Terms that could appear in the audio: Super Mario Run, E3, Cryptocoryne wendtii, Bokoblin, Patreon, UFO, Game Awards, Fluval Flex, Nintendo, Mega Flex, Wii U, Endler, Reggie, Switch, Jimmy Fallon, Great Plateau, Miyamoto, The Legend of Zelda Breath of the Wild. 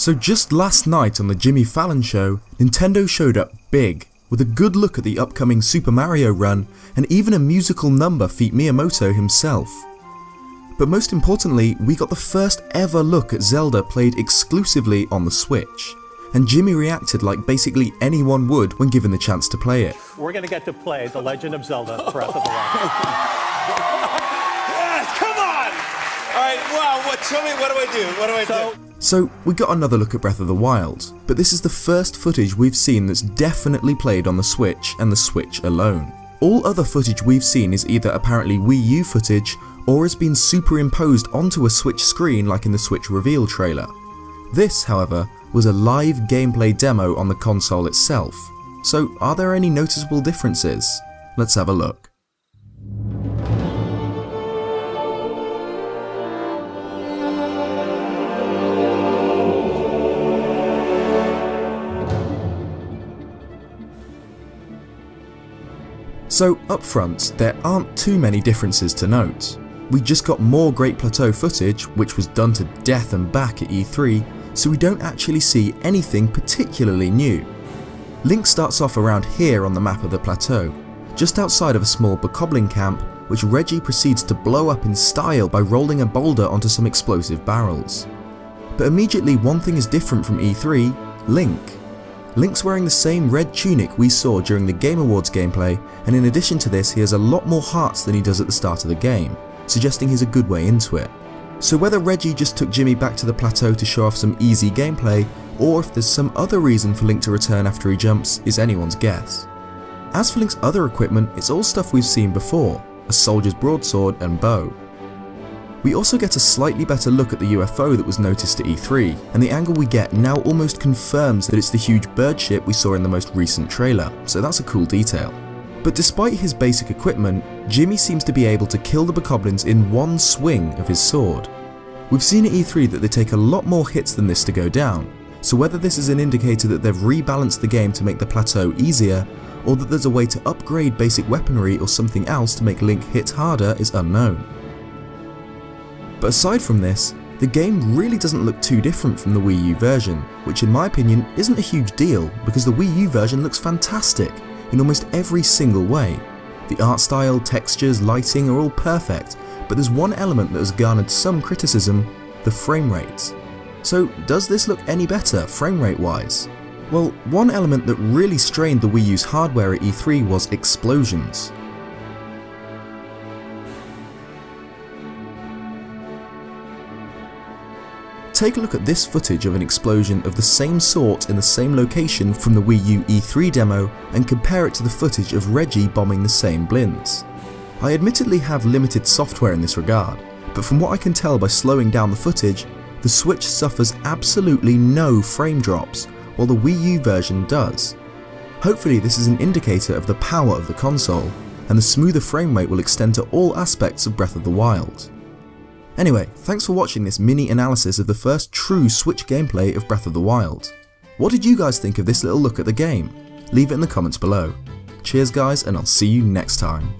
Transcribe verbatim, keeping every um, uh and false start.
So just last night on the Jimmy Fallon show, Nintendo showed up big, with a good look at the upcoming Super Mario Run and even a musical number feat Miyamoto himself. But most importantly, we got the first ever look at Zelda played exclusively on the Switch, and Jimmy reacted like basically anyone would when given the chance to play it. We're gonna get to play The Legend of Zelda Breath of the Wild. Yes, come on! Alright, wow, what, tell me, what do I do? What do I so, do? So, we got another look at Breath of the Wild, but this is the first footage we've seen that's definitely played on the Switch and the Switch alone. All other footage we've seen is either apparently Wii U footage, or has been superimposed onto a Switch screen like in the Switch reveal trailer. This, however, was a live gameplay demo on the console itself. So, are there any noticeable differences? Let's have a look. So up front, there aren't too many differences to note. We just got more Great Plateau footage, which was done to death and back at E three, so we don't actually see anything particularly new. Link starts off around here on the map of the plateau, just outside of a small Bokoblin camp, which Reggie proceeds to blow up in style by rolling a boulder onto some explosive barrels. But immediately one thing is different from E three, Link. Link's wearing the same red tunic we saw during the Game Awards gameplay, and in addition to this he has a lot more hearts than he does at the start of the game, suggesting he's a good way into it. So whether Reggie just took Jimmy back to the plateau to show off some easy gameplay, or if there's some other reason for Link to return after he jumps, is anyone's guess. As for Link's other equipment, it's all stuff we've seen before, a soldier's broadsword and bow. We also get a slightly better look at the U F O that was noticed at E three, and the angle we get now almost confirms that it's the huge bird ship we saw in the most recent trailer, so that's a cool detail. But despite his basic equipment, Jimmy seems to be able to kill the Bokoblins in one swing of his sword. We've seen at E three that they take a lot more hits than this to go down, so whether this is an indicator that they've rebalanced the game to make the plateau easier, or that there's a way to upgrade basic weaponry or something else to make Link hit harder is unknown. But aside from this, the game really doesn't look too different from the Wii U version, which in my opinion isn't a huge deal because the Wii U version looks fantastic in almost every single way. The art style, textures, lighting are all perfect, but there's one element that has garnered some criticism, the frame rates. So does this look any better frame rate wise? Well, one element that really strained the Wii U's hardware at E three was explosions. Take a look at this footage of an explosion of the same sort in the same location from the Wii U E three demo and compare it to the footage of Reggie bombing the same blins. I admittedly have limited software in this regard, but from what I can tell by slowing down the footage, the Switch suffers absolutely no frame drops, while the Wii U version does. Hopefully this is an indicator of the power of the console, and the smoother frame rate will extend to all aspects of Breath of the Wild. Anyway, thanks for watching this mini analysis of the first true Switch gameplay of Breath of the Wild. What did you guys think of this little look at the game? Leave it in the comments below. Cheers guys, and I'll see you next time.